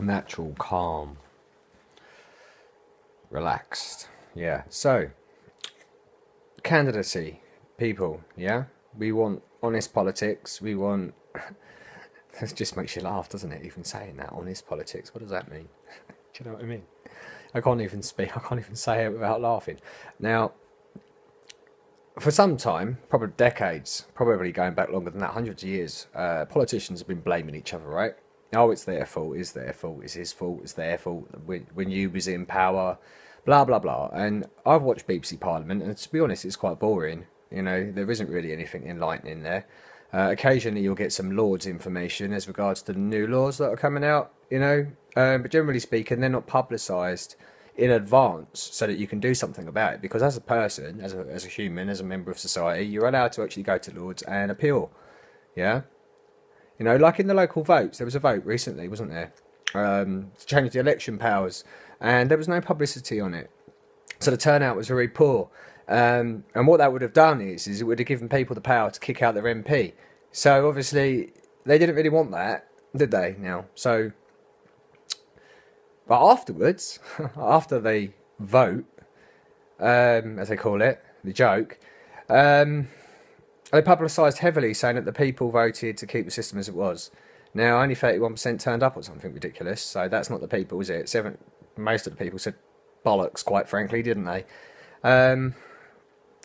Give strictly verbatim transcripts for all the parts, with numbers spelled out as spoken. natural, calm, relaxed. Yeah, so candidacy, people, yeah? We want honest politics, we want... That just makes you laugh, doesn't it, even saying that, honest politics, what does that mean? Do you know what I mean? I can't even speak, I can't even say it without laughing. Now, for some time, probably decades, probably going back longer than that, hundreds of years, uh, politicians have been blaming each other, right? Oh, it's their fault, it's their fault, it's his fault, it's their fault, when, when you was in power, blah, blah, blah. And I've watched B B C Parliament, and to be honest, it's quite boring. You know, there isn't really anything enlightening there. Uh, occasionally, you'll get some Lords information as regards to the new laws that are coming out, you know. Um, but generally speaking, they're not publicised in advance so that you can do something about it. Because as a person, as a, as a human, as a member of society, you're allowed to actually go to Lords and appeal. Yeah? You know, like in the local votes, there was a vote recently, wasn't there? Um, to change the election powers. And there was no publicity on it. So the turnout was very poor. Um, and what that would have done is, is it would have given people the power to kick out their M P. So obviously, they didn't really want that, did they now? So... But afterwards, after they vote, um, as they call it, the joke, um, they publicised heavily saying that the people voted to keep the system as it was. Now, only thirty-one percent turned up or something ridiculous, so that's not the people, is it? Seven, most of the people said bollocks, quite frankly, didn't they? Um,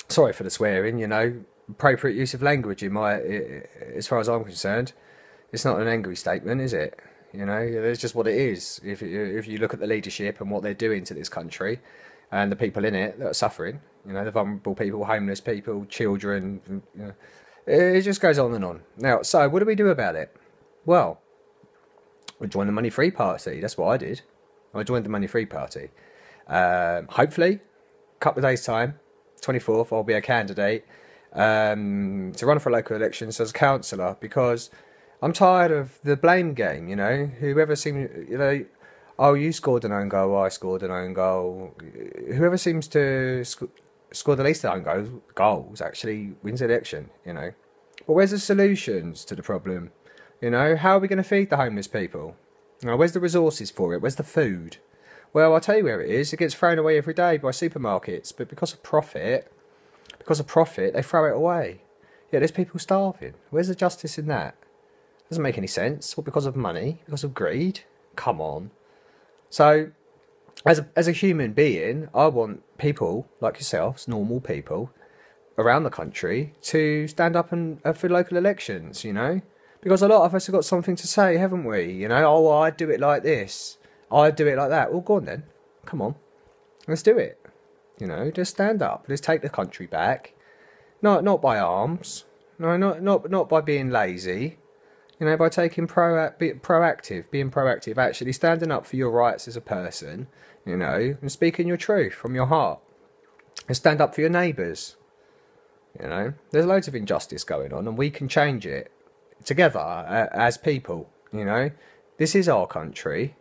sorry for the swearing, you know, appropriate use of language, in my, as far as I'm concerned. It's not an angry statement, is it? You know, that's just what it is. If if you look at the leadership and what they're doing to this country, and the people in it that are suffering, you know, the vulnerable people, homeless people, children, you know, it just goes on and on. Now, so what do we do about it? Well, we join the Money Free Party. That's what I did. I joined the Money Free Party. Um, hopefully, a couple of days time, twenty-fourth, I'll be a candidate um, to run for local elections as a councillor, because I'm tired of the blame game, you know. Whoever seems, you know, oh, you scored an own goal, I scored an own goal. Whoever seems to sc score the least own goals, goals actually wins the election, you know. But where's the solutions to the problem? You know, how are we going to feed the homeless people? You know, where's the resources for it? Where's the food? Well, I'll tell you where it is. It gets thrown away every day by supermarkets, but because of profit, because of profit, they throw it away. Yeah, there's people starving. Where's the justice in that? Doesn't make any sense. Well, because of money, because of greed. Come on. So, as a, as a human being, I want people like yourselves, normal people, around the country, to stand up and uh, for local elections. You know, because a lot of us have got something to say, haven't we? You know, oh, well, I'd do it like this. I'd do it like that. Well, go on then. Come on, let's do it. You know, just stand up. Let's take the country back. Not not by arms. No, not not not by being lazy. You know, by taking pro be proactive, being proactive, actually standing up for your rights as a person, you know, and speaking your truth from your heart. And stand up for your neighbours. You know, there's loads of injustice going on, and we can change it together uh, as people, you know. This is our country.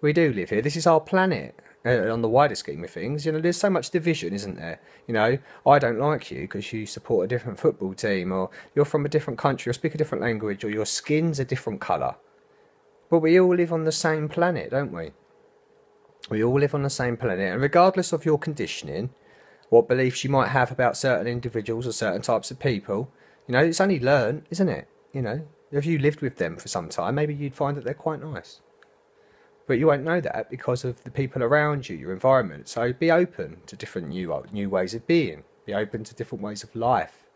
We do live here. This is our planet uh, on the wider scheme of things. You know, there's so much division, isn't there? You know, I don't like you because you support a different football team, or you're from a different country, or speak a different language, or your skin's a different colour. But we all live on the same planet, don't we? We all live on the same planet, and regardless of your conditioning, what beliefs you might have about certain individuals or certain types of people, you know, it's only learned, isn't it? You know, if you lived with them for some time, maybe you'd find that they're quite nice. But you won't know that because of the people around you, your environment. So be open to different new new ways of being. Be open to different ways of life.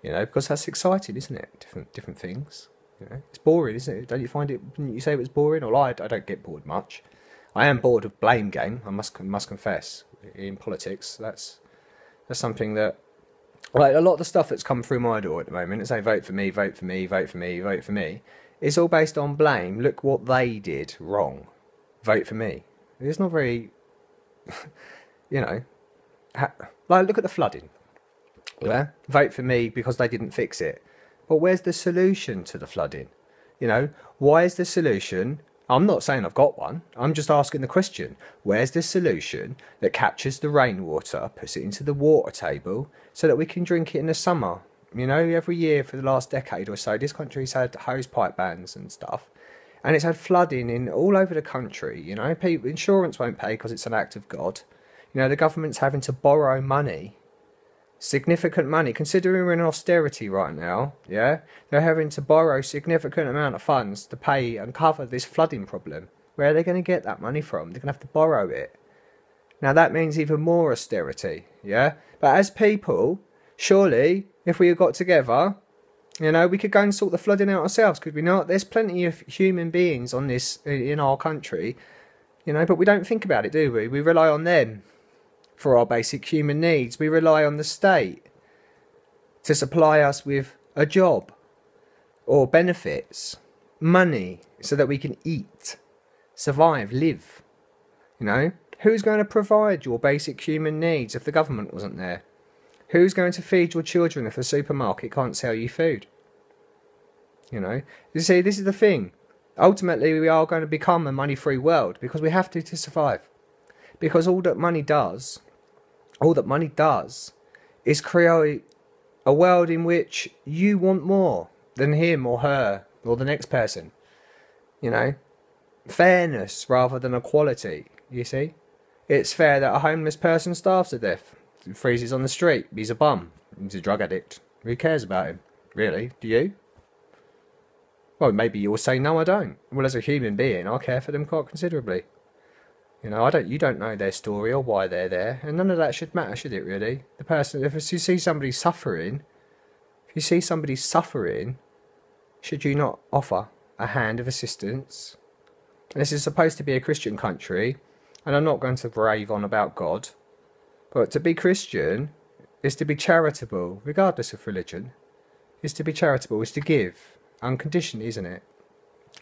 You know, because that's exciting, isn't it? Different different things. You know, it's boring, isn't it? Don't you find it? Didn't you say it was boring? Or I, I don't get bored much. I am bored of blame game. I must must confess. In politics, that's that's something that, like a lot of the stuff that's come through my door at the moment, it's saying vote for me, vote for me, vote for me, vote for me. It's all based on blame. Look what they did wrong. Vote for me. It's not very, you know, ha like look at the flooding. Yeah? Vote for me because they didn't fix it. But where's the solution to the flooding? You know, why is the solution? I'm not saying I've got one. I'm just asking the question. Where's the solution that captures the rainwater, puts it into the water table so that we can drink it in the summer? You know, every year for the last decade or so, this country's had hose pipe bans and stuff. And it's had flooding in all over the country. You know, people, insurance won't pay because it's an act of God. You know, the government's having to borrow money, significant money. Considering we're in austerity right now, yeah, they're having to borrow significant amount of funds to pay and cover this flooding problem. Where are they going to get that money from? They're going to have to borrow it. Now that means even more austerity, yeah? But as people, surely, if we got together, you know, we could go and sort the flooding out ourselves, could we not? There's plenty of human beings on this, in our country, you know, but we don't think about it, do we? We rely on them for our basic human needs. We rely on the state to supply us with a job or benefits, money, so that we can eat, survive, live, you know? Who's going to provide your basic human needs if the government wasn't there? Who's going to feed your children if the supermarket can't sell you food? You know, you see, this is the thing. Ultimately, we are going to become a money-free world because we have to to survive. Because all that money does, all that money does, is create a world in which you want more than him or her or the next person. You know, fairness rather than equality, you see. It's fair that a homeless person starves to death, freezes on the street, he's a bum, he's a drug addict. Who cares about him? Really? Do you? Well, maybe you'll say, no, I don't. Well, as a human being, I care for them quite considerably. You know, I don't. You don't know their story or why they're there, and none of that should matter, should it really? The person, if you see somebody suffering, if you see somebody suffering, should you not offer a hand of assistance? And this is supposed to be a Christian country, and I'm not going to rave on about God, but to be Christian is to be charitable, regardless of religion. Is to be charitable, is to give, unconditionally, isn't it?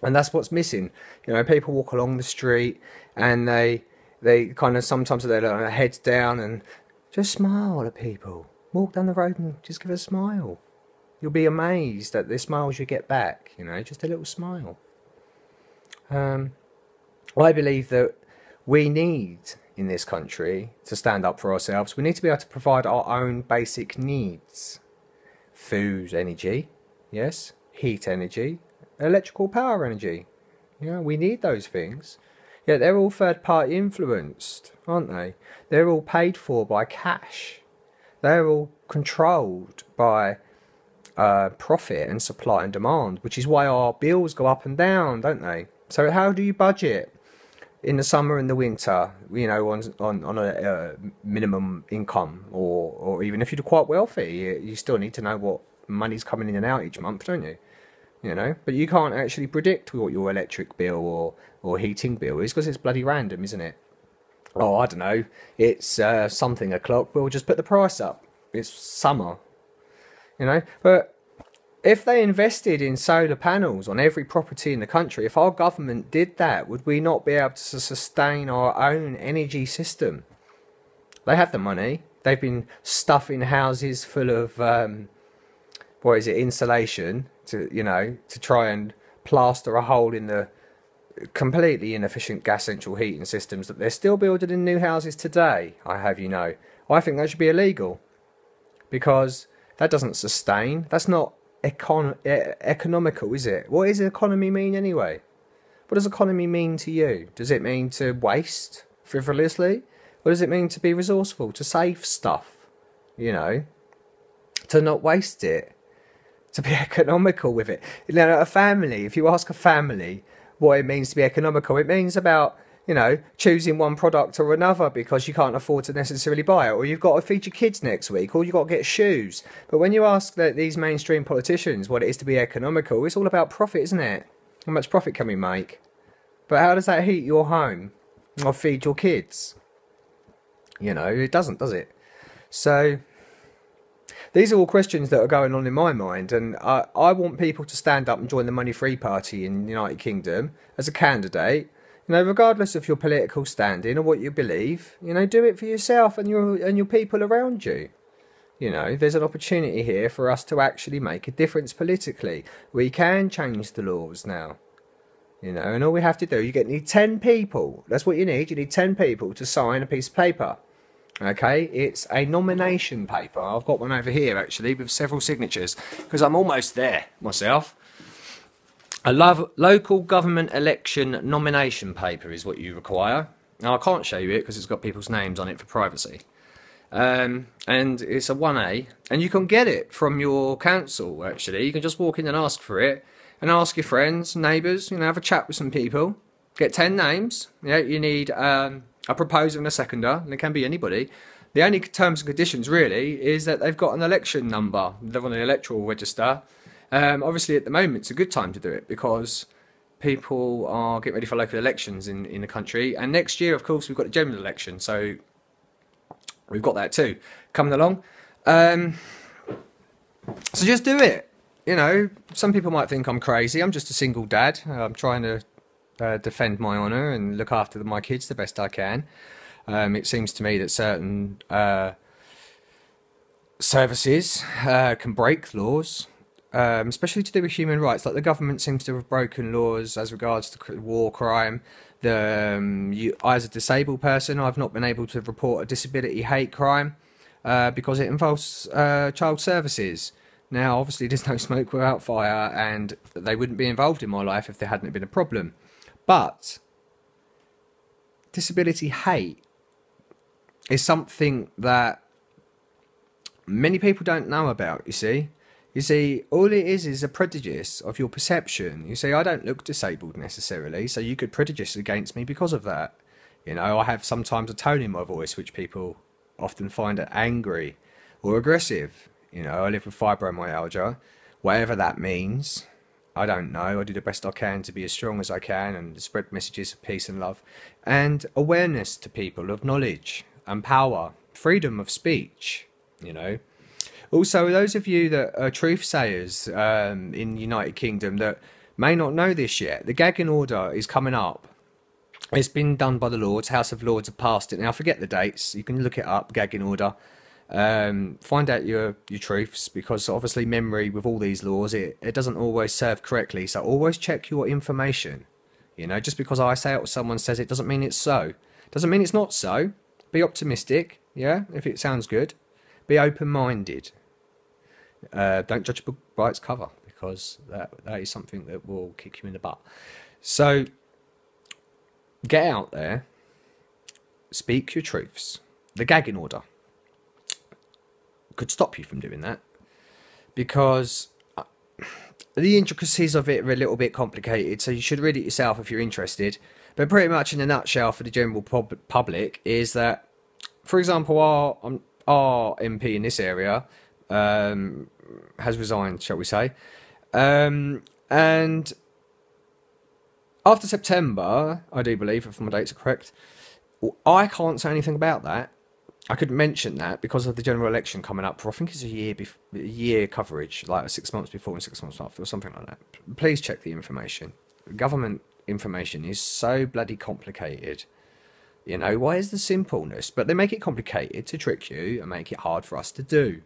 And that's what's missing. You know, people walk along the street, and they they kind of sometimes they're like, heads down, and just smile at people. Walk down the road and just give a smile. You'll be amazed at the smiles you get back. You know, just a little smile. Um, I believe that we need, in this country, to stand up for ourselves. We need to be able to provide our own basic needs. Food, energy, yes, heat energy, electrical power energy. Yeah, we need those things. Yeah, they're all third-party influenced, aren't they? They're all paid for by cash. They're all controlled by uh, profit and supply and demand, which is why our bills go up and down, don't they? So how do you budget in the summer and the winter, you know, on on, on a uh, minimum income, or, or even if you're quite wealthy, you, you still need to know what money's coming in and out each month, don't you? You know, but you can't actually predict what your electric bill or, or heating bill is because it's bloody random, isn't it? Oh, I don't know, it's uh, something o'clock, we'll just put the price up. It's summer, you know, but if they invested in solar panels on every property in the country, if our government did that, would we not be able to sustain our own energy system? They have the money. They've been stuffing houses full of, um, what is it, insulation to, you know, to try and plaster a hole in the completely inefficient gas central heating systems that they're still building in new houses today, I have you know. I think that should be illegal because that doesn't sustain. That's not Econ economical, is it? What does economy mean anyway? What does economy mean to you? Does it mean to waste frivolously? What does it mean to be resourceful, to save stuff, you know, to not waste it, to be economical with it? You know, a family, if you ask a family what it means to be economical, it means about, you know, choosing one product or another because you can't afford to necessarily buy it, or you've got to feed your kids next week, or you've got to get shoes. But when you ask that these mainstream politicians what it is to be economical, it's all about profit, isn't it? How much profit can we make? But how does that heat your home or feed your kids? You know, it doesn't, does it? So these are all questions that are going on in my mind, and I, I want people to stand up and join the Money Free Party in the United Kingdom as a candidate. You know, regardless of your political standing or what you believe, you know, do it for yourself and your and your people around you. You know, there's an opportunity here for us to actually make a difference politically. We can change the laws now. You know, and all we have to do, you get need ten people. That's what you need. You need ten people to sign a piece of paper. Okay, it's a nomination paper. I've got one over here actually with several signatures because I'm almost there myself. A lo local government election nomination paper is what you require. Now, I can't show you it because it's got people's names on it for privacy. Um, and it's a one A, and you can get it from your council, actually. You can just walk in and ask for it, and ask your friends, neighbours, you know, have a chat with some people. Get ten names. You know, you need um, a proposer and a seconder, and it can be anybody. The only terms and conditions, really, is that they've got an election number. They're on the electoral register. Um, obviously, at the moment, it's a good time to do it because people are getting ready for local elections in, in the country. And next year, of course, we've got the general election, so we've got that too coming along. Um, so just do it. You know, some people might think I'm crazy. I'm just a single dad. I'm trying to uh, defend my honour and look after my kids the best I can. Um, it seems to me that certain uh, services uh, can break laws, um, especially to do with human rights. Like the government seems to have broken laws as regards to war crime. The, um, you, as a disabled person, I've not been able to report a disability hate crime uh, because it involves uh, child services. Now, obviously, there's no smoke without fire, and they wouldn't be involved in my life if there hadn't been a problem. But disability hate is something that many people don't know about, you see. You see, all it is is a prejudice of your perception. You see, I don't look disabled necessarily, so you could prejudice against me because of that. You know, I have sometimes a tone in my voice which people often find angry or aggressive. You know, I live with fibromyalgia, whatever that means. I don't know. I do the best I can to be as strong as I can and spread messages of peace and love and awareness to people of knowledge and power, freedom of speech, you know. Also, those of you that are truth sayers um, in the United Kingdom that may not know this yet, the gagging order is coming up. It's been done by the Lords. House of Lords have passed it. Now, forget the dates. You can look it up, gagging order. Um, find out your, your truths, because obviously memory with all these laws, it, it doesn't always serve correctly. So always check your information. You know, just because I say it or someone says it doesn't mean it's so. Doesn't mean it's not so. Be optimistic, yeah, if it sounds good. Be open-minded. Uh, don't judge a book by its cover, because that, that is something that will kick you in the butt. So get out there. Speak your truths. The gagging order could stop you from doing that, because the intricacies of it are a little bit complicated, so you should read it yourself if you're interested. But pretty much in a nutshell for the general pub public is that, for example, our, um, our M P in this area um, has resigned, shall we say, um, and after September, I do believe, if my dates are correct, I can't say anything about that. I could mention that because of the general election coming up for, I think it's a year bef a year coverage, like six months before and six months after or something like that. Please check the information. Government information is so bloody complicated. You know, why is the simpleness? But they make it complicated to trick you and make it hard for us to do.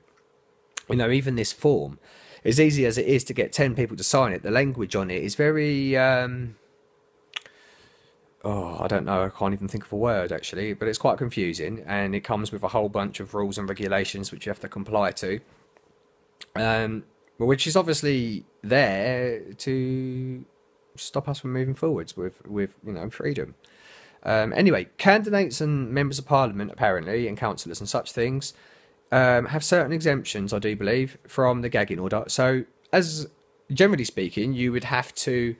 You know, even this form, as easy as it is to get ten people to sign it, the language on it is very... Um, Oh, I don't know, I can't even think of a word actually, but it's quite confusing, and it comes with a whole bunch of rules and regulations which you have to comply to, um, which is obviously there to stop us from moving forwards with, with you know, freedom. Um, anyway, candidates and members of parliament, apparently, and councillors and such things, um, have certain exemptions, I do believe, from the gagging order. So, as generally speaking, you would have to...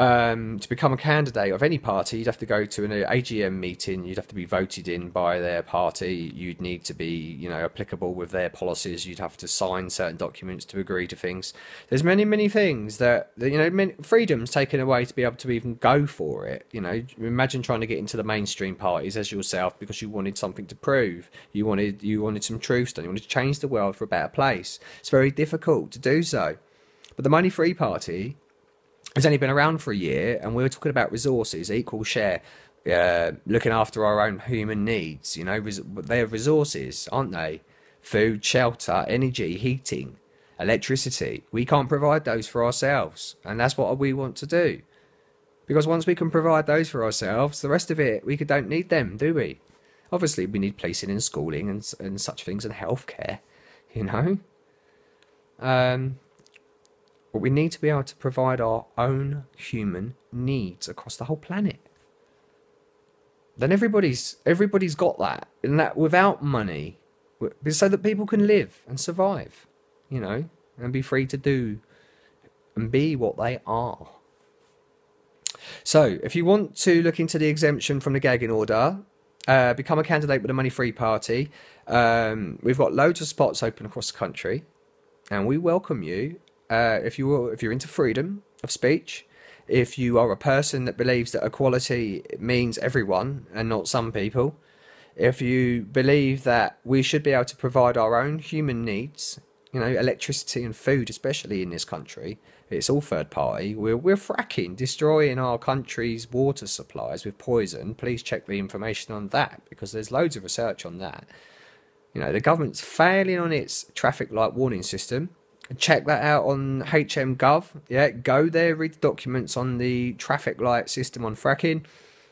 Um, to become a candidate of any party, you'd have to go to an A G M meeting, you'd have to be voted in by their party, you'd need to be, you know, applicable with their policies, you'd have to sign certain documents to agree to things. There's many, many things that, you know, freedom's taken away to be able to even go for it. You know, imagine trying to get into the mainstream parties as yourself because you wanted something to prove. You wanted, you wanted some truth, and you wanted to change the world for a better place. It's very difficult to do so. But the Money Free Party... it's only been around for a year, and we were talking about resources, equal share, uh, looking after our own human needs. You know, res they're resources, aren't they? Food, shelter, energy, heating, electricity. We can't provide those for ourselves, and that's what we want to do. Because once we can provide those for ourselves, the rest of it, we don't need them, do we? Obviously, we need policing and schooling and, and such things, and healthcare, you know? Um... but we need to be able to provide our own human needs across the whole planet. Then everybody's everybody's got that, and that without money, so that people can live and survive, you know, and be free to do and be what they are. So if you want to look into the exemption from the gagging order, uh, become a candidate with the Money Free Party. Um, we've got loads of spots open across the country, and we welcome you uh, if you will, if you're into freedom of speech, if you are a person that believes that equality means everyone and not some people, if you believe that we should be able to provide our own human needs, you know, electricity and food, especially in this country, it's all third party. We're, we're fracking, destroying our country's water supplies with poison. Please check the information on that, because there's loads of research on that. You know, the government's failing on its traffic light warning system. Check that out on H M Gov. Yeah, go there, read the documents on the traffic light system on fracking.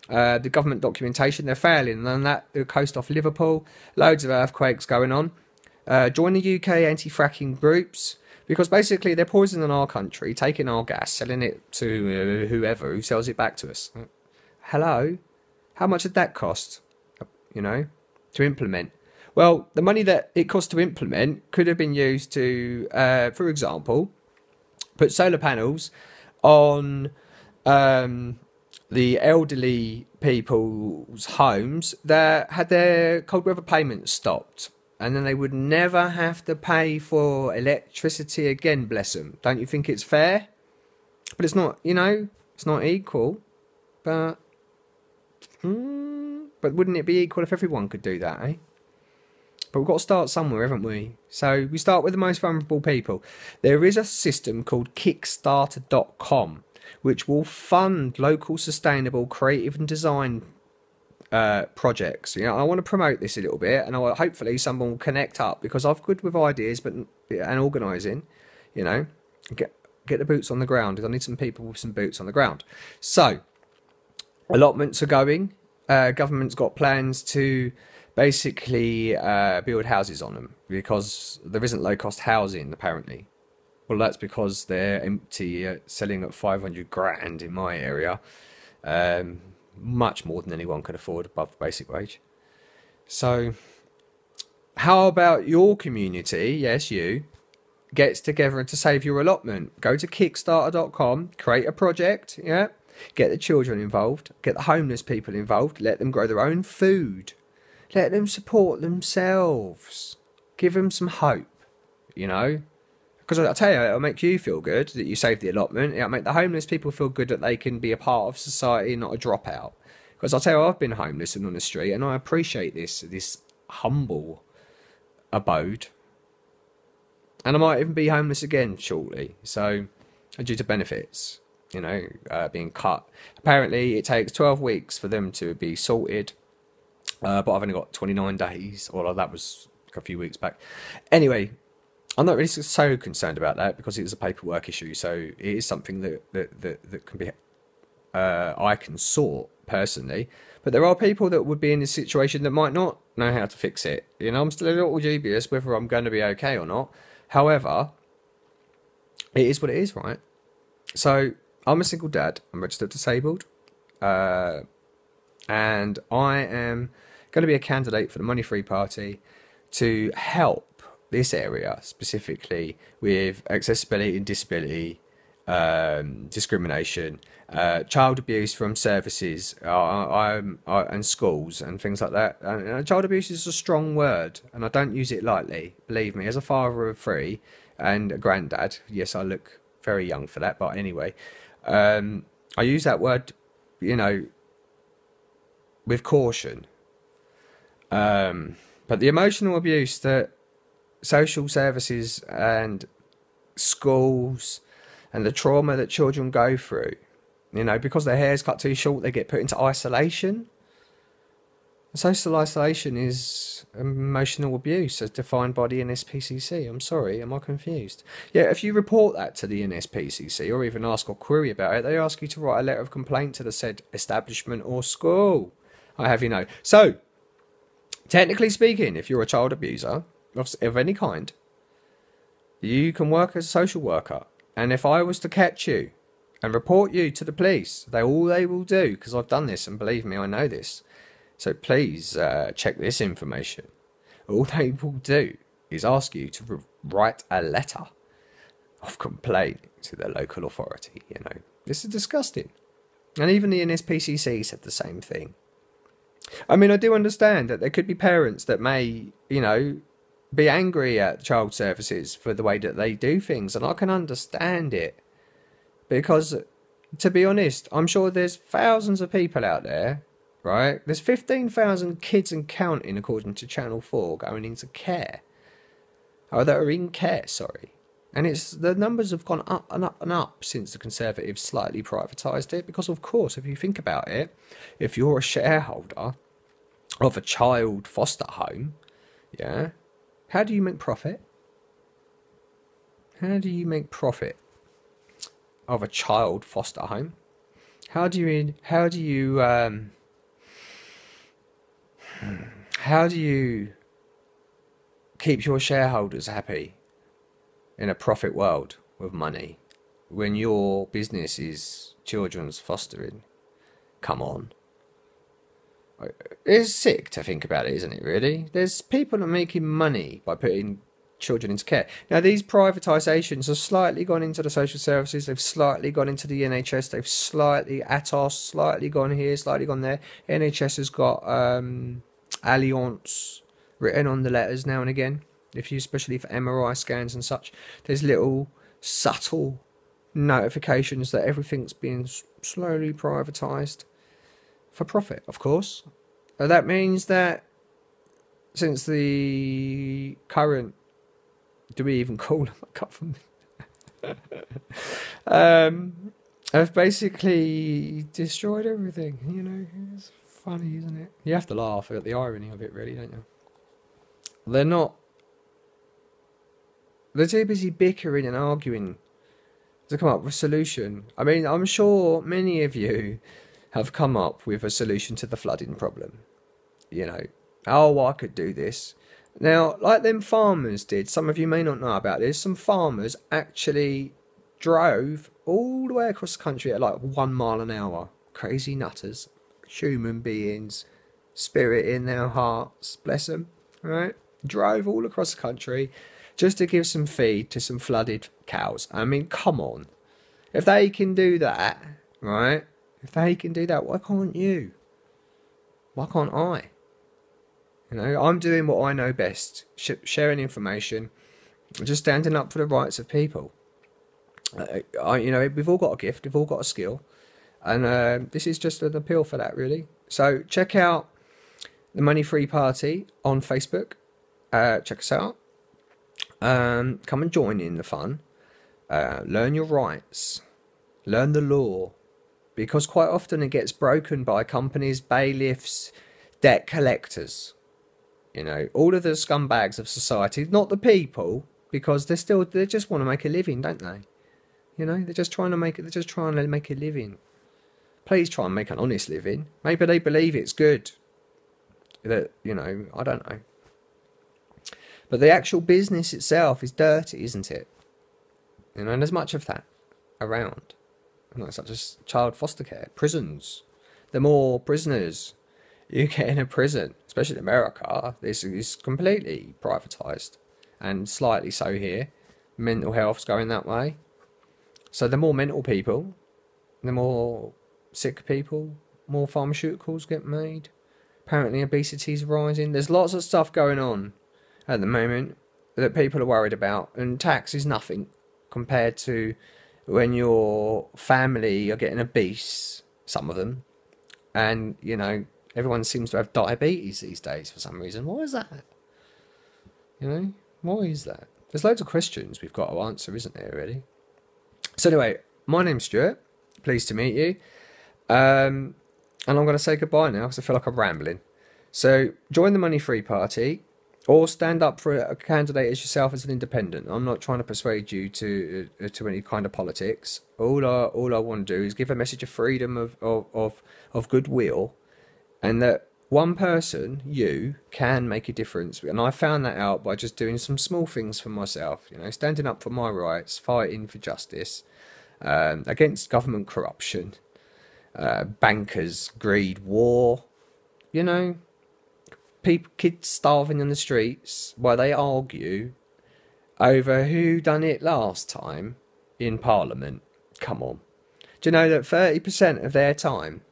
Uh, the government documentation, they're failing on that. The coast off Liverpool, loads of earthquakes going on. Uh, join the U K anti-fracking groups, because basically they're poisoning our country, taking our gas, selling it to uh, whoever who sells it back to us. Hello? How much did that cost, you know, to implement? Well, the money that it cost to implement could have been used to, uh, for example, put solar panels on um, the elderly people's homes that had their cold weather payments stopped. And then they would never have to pay for electricity again, bless them. Don't you think it's fair? But it's not, you know, it's not equal. But, mm, but wouldn't it be equal if everyone could do that, eh? But we've got to start somewhere, haven't we? So we start with the most vulnerable people. There is a system called Kickstarter dot com, which will fund local, sustainable, creative and design uh, projects. You know, I want to promote this a little bit, and I will, hopefully someone will connect up, because I'm good with ideas but and organising. You know, get get the boots on the ground, because I need some people with some boots on the ground. So allotments are going. Uh, government's got plans to basically uh, build houses on them, because there isn't low-cost housing, apparently. Well, that's because they're empty, uh, selling at five hundred grand in my area. Um, much more than anyone could afford above the basic wage. So, how about your community, yes, you, gets together to save your allotment? Go to Kickstarter dot com, create a project, yeah? Get the children involved, get the homeless people involved, let them grow their own food. Let them support themselves. Give them some hope, you know. Because I'll tell you, it'll make you feel good that you saved the allotment. It'll make the homeless people feel good that they can be a part of society, not a dropout. Because I'll tell you, I've been homeless and on the street, and I appreciate this, this humble abode. And I might even be homeless again shortly. So, due to benefits, you know, uh, being cut. Apparently, it takes twelve weeks for them to be sorted. Uh, but I've only got twenty-nine days. Well, that was a few weeks back. Anyway, I'm not really so concerned about that, because it was a paperwork issue. So it is something that that, that, that can be uh, I can sort personally. But there are people that would be in this situation that might not know how to fix it. You know, I'm still a little dubious whether I'm going to be okay or not. However, it is what it is, right? So I'm a single dad. I'm registered disabled. Uh... And I am going to be a candidate for the Money Free Party to help this area specifically with accessibility and disability, um, discrimination, uh, child abuse from services uh, I, I, and schools and things like that. And, and child abuse is a strong word, and I don't use it lightly. Believe me, as a father of three and a granddad, yes, I look very young for that. But anyway, um, I use that word, you know, with caution, um, but the emotional abuse that social services and schools and the trauma that children go through, you know, because their hair's cut too short, they get put into isolation. Social isolation is emotional abuse as defined by the N S P C C. I'm sorry, am I confused? Yeah, if you report that to the N S P C C or even ask or query about it, they ask you to write a letter of complaint to the said establishment or school. I have you know. So, technically speaking, if you're a child abuser of, of any kind, you can work as a social worker. And if I was to catch you and report you to the police, they all they will do, because I've done this and believe me, I know this. So please uh, check this information. All they will do is ask you to write a letter of complaint to the local authority. You know, this is disgusting. And even the N S P C C said the same thing. I mean, I do understand that there could be parents that may, you know, be angry at child services for the way that they do things, and I can understand it, because to be honest, I'm sure there's thousands of people out there, right? There's fifteen thousand kids and counting, according to Channel four, going into care, or that are in care, sorry. And it's, the numbers have gone up and up and up since the Conservatives slightly privatised it, because of course, if you think about it, if you're a shareholder of a child foster home, yeah, how do you make profit? How do you make profit of a child foster home? How do you, how do you, um, how do you keep your shareholders happy in a profit world with money when your business is children's fostering? Come on. It's sick to think about it, isn't it, really? There's people that are making money by putting children into care. Now, these privatisations have slightly gone into the social services, they've slightly gone into the N H S, they've slightly, Atos, slightly gone here, slightly gone there. N H S has got um, Allianz written on the letters now and again, if you, especially for M R I scans and such. There's little subtle notifications that everything's being slowly privatised for profit, of course. And that means that since the current, do we even call them a government? um, I've basically destroyed everything, you know. It's funny, isn't it? You have to laugh at the irony of it, really, don't you? They're not They're too busy bickering and arguing to come up with a solution. I mean, I'm sure many of you have come up with a solution to the flooding problem. You know, oh, I could do this. Now, like them farmers did, some of you may not know about this, some farmers actually drove all the way across the country at like one mile an hour. Crazy nutters, human beings, spirit in their hearts, bless them, right? Drove all across the country just to give some feed to some flooded cows. I mean, come on. If they can do that, right? If they can do that, why can't you? Why can't I? You know, I'm doing what I know best. Sh sharing information. Just standing up for the rights of people. Uh, I, you know, we've all got a gift. We've all got a skill. And uh, this is just an appeal for that, really. So, check out the Money Free Party on Facebook. Uh, check us out. Um, come and join in the fun. Uh, learn your rights. Learn the law. Because quite often it gets broken by companies, bailiffs, debt collectors. You know, all of the scumbags of society. Not the people, because they're still, they just want to make a living, don't they? You know, they're just trying to make it, they're just trying to make a living. Please try and make an honest living. Maybe they believe it's good. That, you know, I don't know. But the actual business itself is dirty, isn't it? You know, and there's much of that around. You know, such as child foster care, prisons. The more prisoners you get in a prison, especially in America, this is completely privatised. And slightly so here. Mental health's going that way. So the more mental people, the more sick people, more pharmaceuticals get made. Apparently obesity's rising. There's lots of stuff going on at the moment that people are worried about, and tax is nothing compared to when your family are getting obese, some of them, and you know, everyone seems to have diabetes these days for some reason. Why is that? You know, why is that? There's loads of questions we've got to answer, isn't there, really? So anyway, my name's Stuart, pleased to meet you, um, and I'm going to say goodbye now because I feel like I'm rambling. So join the Money Free Party, or stand up for a candidate as yourself as an independent. I'm not trying to persuade you to uh, to any kind of politics. All I, all I want to do is give a message of freedom, of, of, of, of goodwill, and that one person, you, can make a difference. And I found that out by just doing some small things for myself, you know, standing up for my rights, fighting for justice, um, against government corruption, uh, bankers, greed, war, you know, people, kids starving in the streets while they argue over who done it last time in Parliament. Come on. Do you know that thirty percent of their time,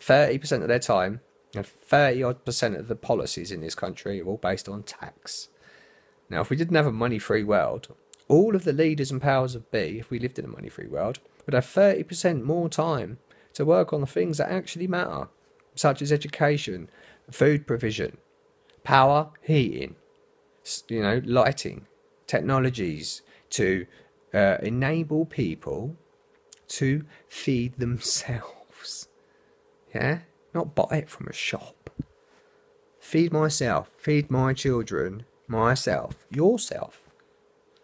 thirty percent of their time, and thirty odd percent of the policies in this country are all based on tax? Now, if we didn't have a money-free world, all of the leaders and powers of be, if we lived in a money-free world, would have thirty percent more time to work on the things that actually matter, such as education, food provision, power, heating, you know, lighting, technologies to uh, enable people to feed themselves. Yeah? Not buy it from a shop. Feed myself, feed my children, myself, yourself.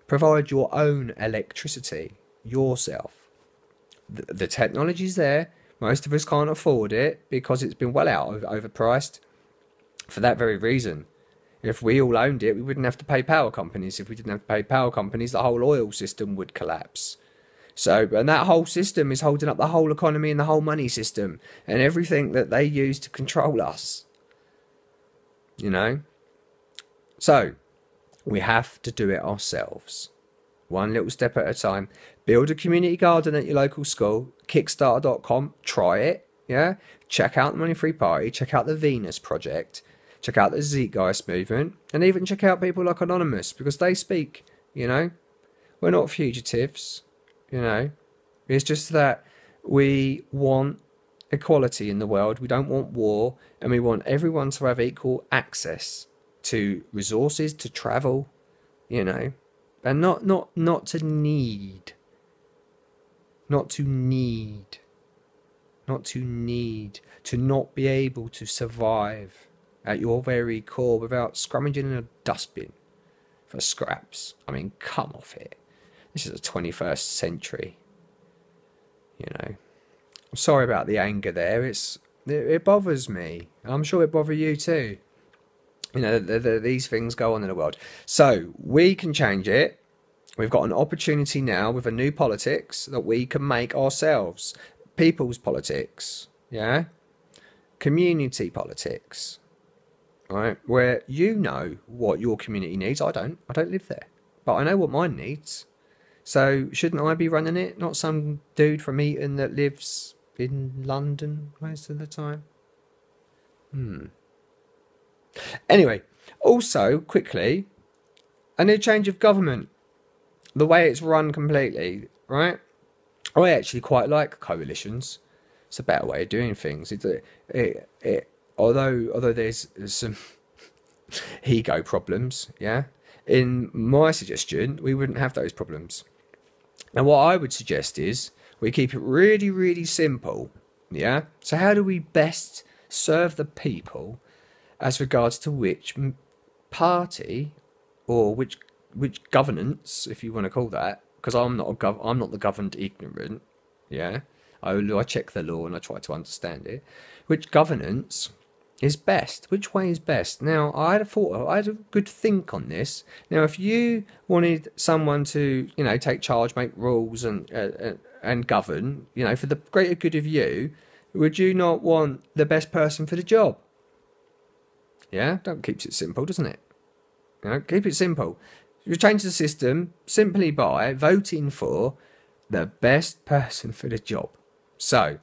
Provide your own electricity, yourself. The, the technology's there. Most of us can't afford it because it's been well out overpriced for that very reason. If we all owned it, we wouldn't have to pay power companies. If we didn't have to pay power companies, the whole oil system would collapse. So, and that whole system is holding up the whole economy and the whole money system and everything that they use to control us, you know? So, we have to do it ourselves. One little step at a time. Build a community garden at your local school, kickstarter dot com, try it, yeah? Check out the Money Free Party, check out the Venus Project, check out the Zeitgeist movement, and even check out people like Anonymous, because they speak, you know? We're not fugitives. You know, it's just that we want equality in the world. We don't want war, and we want everyone to have equal access to resources, to travel, you know, and not, not, not to need, not to need, not to need, to not be able to survive at your very core without scrummaging in a dustbin for scraps. I mean, come off it. This is the twenty-first century, you know. I'm sorry about the anger there. It's it, it bothers me. I'm sure it bothers you too. You know, the, the, these things go on in the world. So we can change it. We've got an opportunity now with a new politics that we can make ourselves. People's politics, yeah? Community politics, right? Where you know what your community needs. I don't. I don't live there. But I know what mine needs. So shouldn't I be running it? Not some dude from Eton that lives in London most of the time. Hmm. Anyway, also quickly, a new change of government. The way it's run completely, right? I actually quite like coalitions. It's a better way of doing things. It's a, it, it, although although there's, there's some ego problems, yeah? In my suggestion, we wouldn't have those problems. And what I would suggest is we keep it really, really simple, yeah? So how do we best serve the people as regards to which party or which which governance, if you want to call that, because I'm not a gov- I'm not the governed ignorant, yeah? I, I check the law and I try to understand it. Which governance is best? Which way is best? Now, I had a thought, I had a good think on this. Now, if you wanted someone to, you know, take charge, make rules and uh, and govern, you know, for the greater good of you, would you not want the best person for the job? Yeah, that keeps it simple, doesn't it? You know, keep it simple. You change the system simply by voting for the best person for the job. So,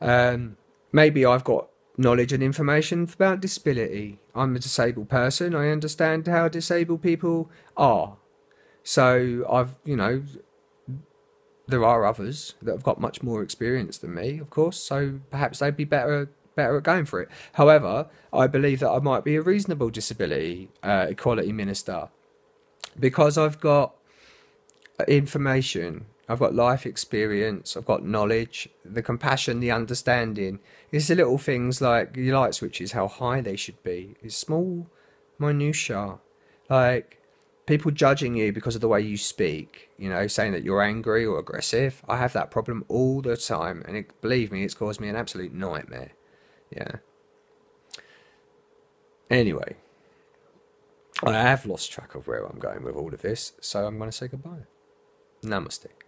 um, maybe I've got knowledge and information about disability. I'm a disabled person. I understand how disabled people are. So I've, you know, there are others that have got much more experience than me, of course. So perhaps they'd be better, better at going for it. However, I believe that I might be a reasonable disability uh, equality minister because I've got information. I've got life experience, I've got knowledge, the compassion, the understanding. It's the little things like your light switches, how high they should be. It's small minutiae. Like people judging you because of the way you speak, you know, saying that you're angry or aggressive. I have that problem all the time. And it, believe me, it's caused me an absolute nightmare. Yeah. Anyway, I have lost track of where I'm going with all of this, so I'm going to say goodbye. Namaste.